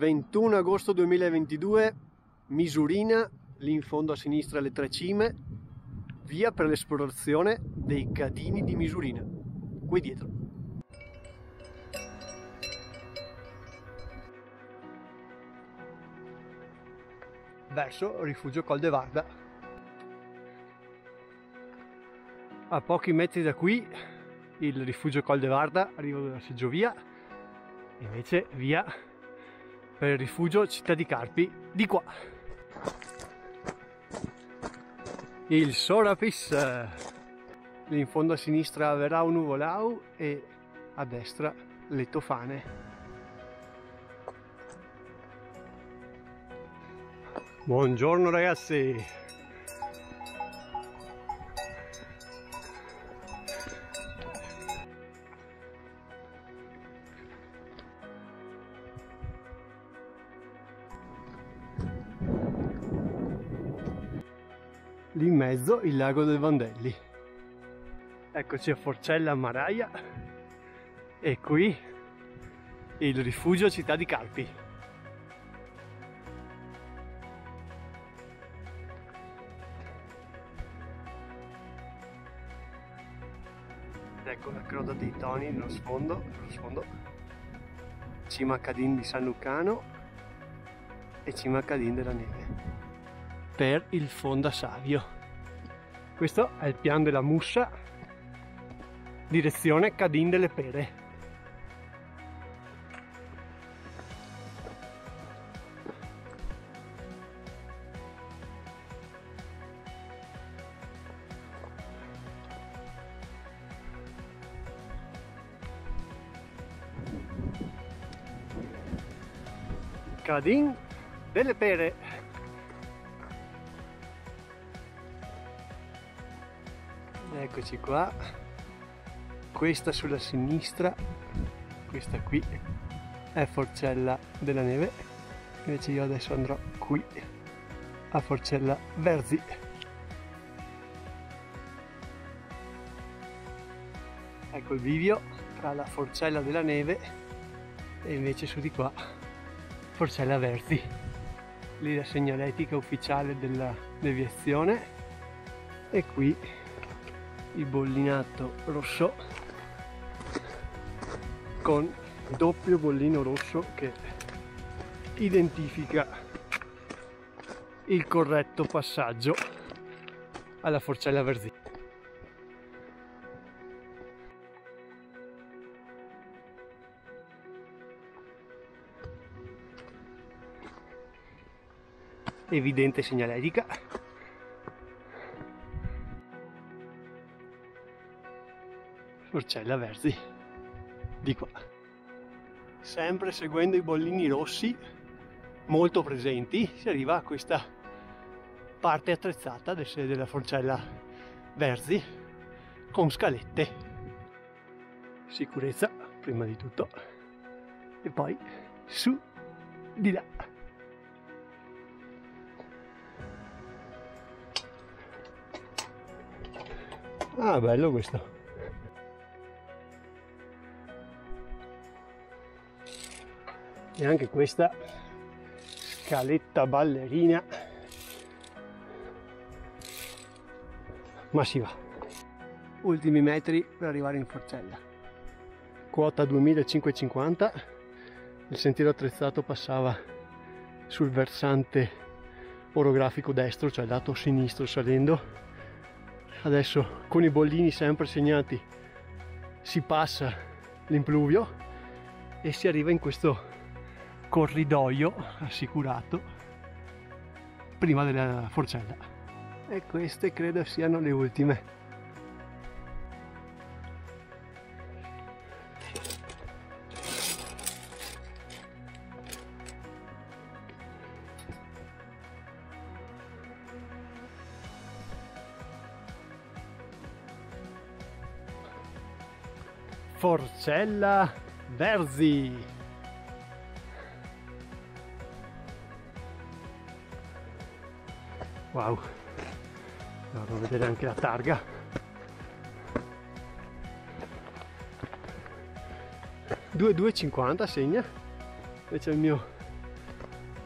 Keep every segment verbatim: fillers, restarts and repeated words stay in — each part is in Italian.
ventuno agosto duemilaventidue, Misurina, lì in fondo a sinistra le Tre Cime, via per l'esplorazione dei Cadini di Misurina, qui dietro. Verso Rifugio Col de Varda. A pochi metri da qui il Rifugio Col de Varda, arriva dalla seggiovia, invece via per il Rifugio Città di Carpi, di qua. Il Sorapis, lì in fondo a sinistra verrà un Nuvolau e a destra le Tofane. Buongiorno ragazzi! Lì in mezzo il lago del Vandelli. Eccoci a Forcella a Maraia e qui il rifugio Città di Carpi. Ed ecco la croda dei Toni nello sfondo, nello sfondo. Cima Cadin di San Lucano e cima Cadin della neve. Per il Fonda Savio. Questo è il Pian della Muscia, direzione Cadin delle Pere. Cadin delle Pere. Eccoci qua, questa sulla sinistra, questa qui è Forcella della Neve, invece io adesso andrò qui a Forcella Verzi. Ecco il bivio tra la Forcella della Neve e invece su di qua Forcella Verzi. Lì la segnaletica ufficiale della deviazione e qui il bollinato rosso con doppio bollino rosso che identifica il corretto passaggio alla Forcella Verzi. Evidente segnaletica. Forcella Verzi, di qua. Sempre seguendo i bollini rossi, molto presenti, si arriva a questa parte attrezzata del sede della Forcella Verzi, con scalette. Sicurezza, prima di tutto, e poi su di là. Ah, bello questo. E anche questa scaletta ballerina, ma si va. Ultimi metri per arrivare in Forcella, quota duemilacinquecentocinquanta. Il sentiero attrezzato passava sul versante orografico destro, cioè lato sinistro salendo. Adesso con i bollini sempre segnati si passa l'impluvio e si arriva in questo corridoio assicurato prima della Forcella. E queste credo siano le ultime. Forcella Verzi. Wow, vado a vedere anche la targa. due virgola duecentocinquanta segna, invece il mio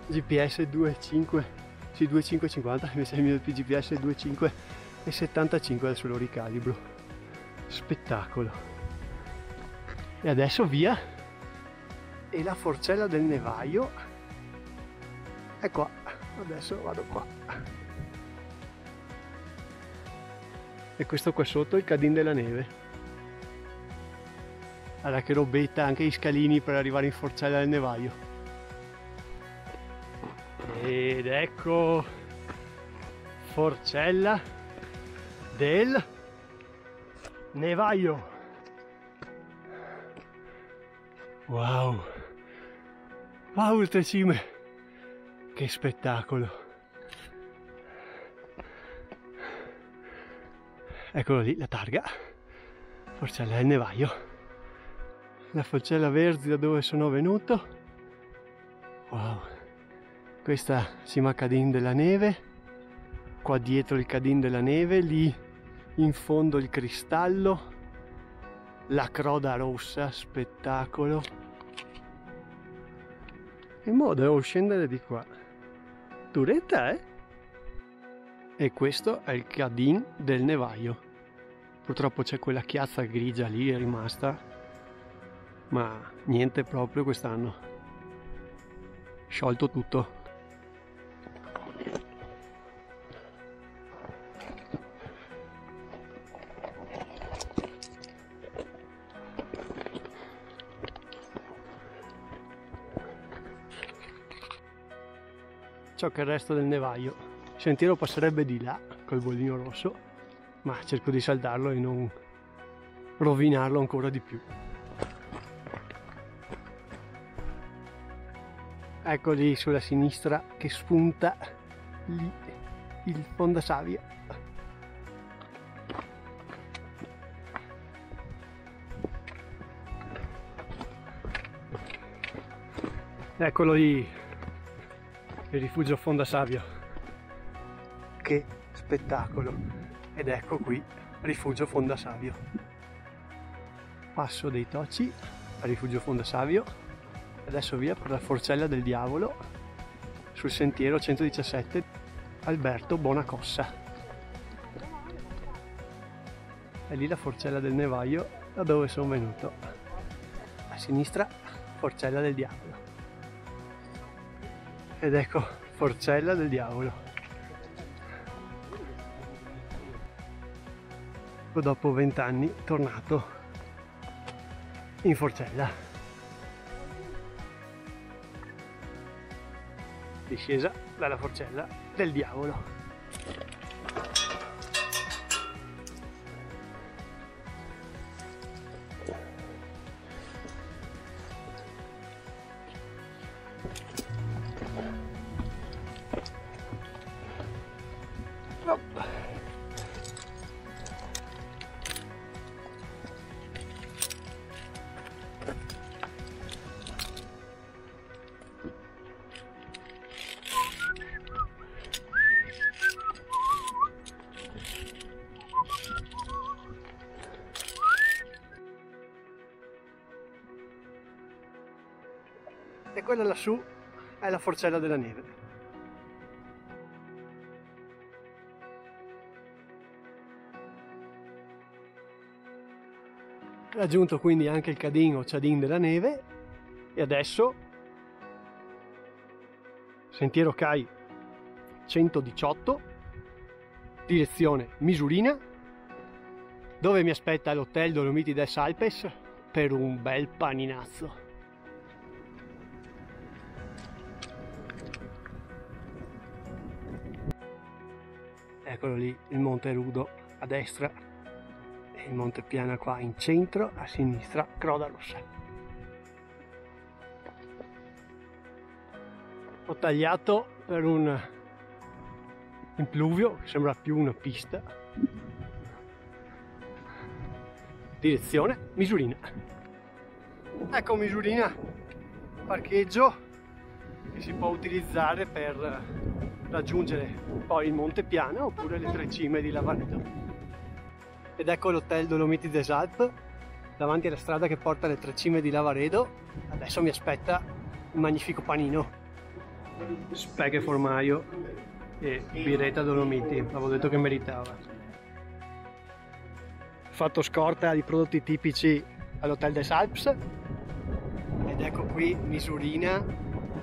G P S due virgola cinque, sì, due virgola cinquecentocinquanta, invece il mio G P S è due virgola cinque e settantacinque, adesso lo ricalibro. Spettacolo. E adesso via, e la forcella del Nevaio è qua. Adesso vado qua, e questo qua sotto è il Cadin della Neve. Allora, che robetta, anche gli scalini per arrivare in forcella del Nevaio. Ed ecco forcella del Nevaio. Wow, wow, il Tre Cime, che spettacolo. Eccolo lì la targa, forcella del Nevaio, la forcella Verzi, da dove sono venuto. Wow, questa si chiama Cadin della Neve, qua dietro il Cadin della Neve, lì in fondo il Cristallo, la Croda Rossa, spettacolo. E mo devo scendere di qua, duretta eh e questo è il Cadin del Nevaio. Purtroppo c'è quella chiazza grigia lì, è rimasta, ma niente proprio quest'anno, sciolto tutto. Ciò che resta del Nevaio, il sentiero passerebbe di là col bollino rosso, ma cerco di saldarlo e non rovinarlo ancora di più. Ecco lì sulla sinistra che spunta lì il Fonda Savio. Eccolo lì il rifugio Fonda Savio. Che spettacolo! Ed ecco qui rifugio Fonda Savio. Passo dei Toci, rifugio Fonda Savio. Adesso via per la forcella del Diavolo sul sentiero centodiciassette Alberto Bonacossa. E lì la forcella del Nevaio, da dove sono venuto. A sinistra forcella del Diavolo. Ed ecco forcella del Diavolo. Dopo vent'anni tornato in forcella. Discesa dalla forcella del Diavolo. No. E quella lassù è la forcella della neve. Raggiunto quindi anche il Cadin o Cadin della neve, e adesso sentiero C A I centodiciotto, direzione Misurina, dove mi aspetta l'hotel Dolomiti des Alpes per un bel paninazzo. Eccolo lì il monte Rudo a destra e il monte Piana qua in centro, a sinistra Croda Rossa. Ho tagliato per un in pluvio che sembra più una pista, direzione Misurina. Ecco Misurina, parcheggio che si può utilizzare per raggiungere poi il monte Piana oppure le Tre Cime di Lavaredo. Ed ecco l'hotel Dolomiti des Alpes davanti alla strada che porta alle Tre Cime di Lavaredo. Adesso mi aspetta un magnifico panino. specche formaio e birretta Dolomiti, avevo detto che meritava. Ho fatto scorta di prodotti tipici all'Hotel des Alpes ed ecco qui Misurina,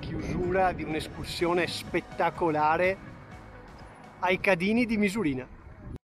chiusura di un'escursione spettacolare ai Cadini di Misurina.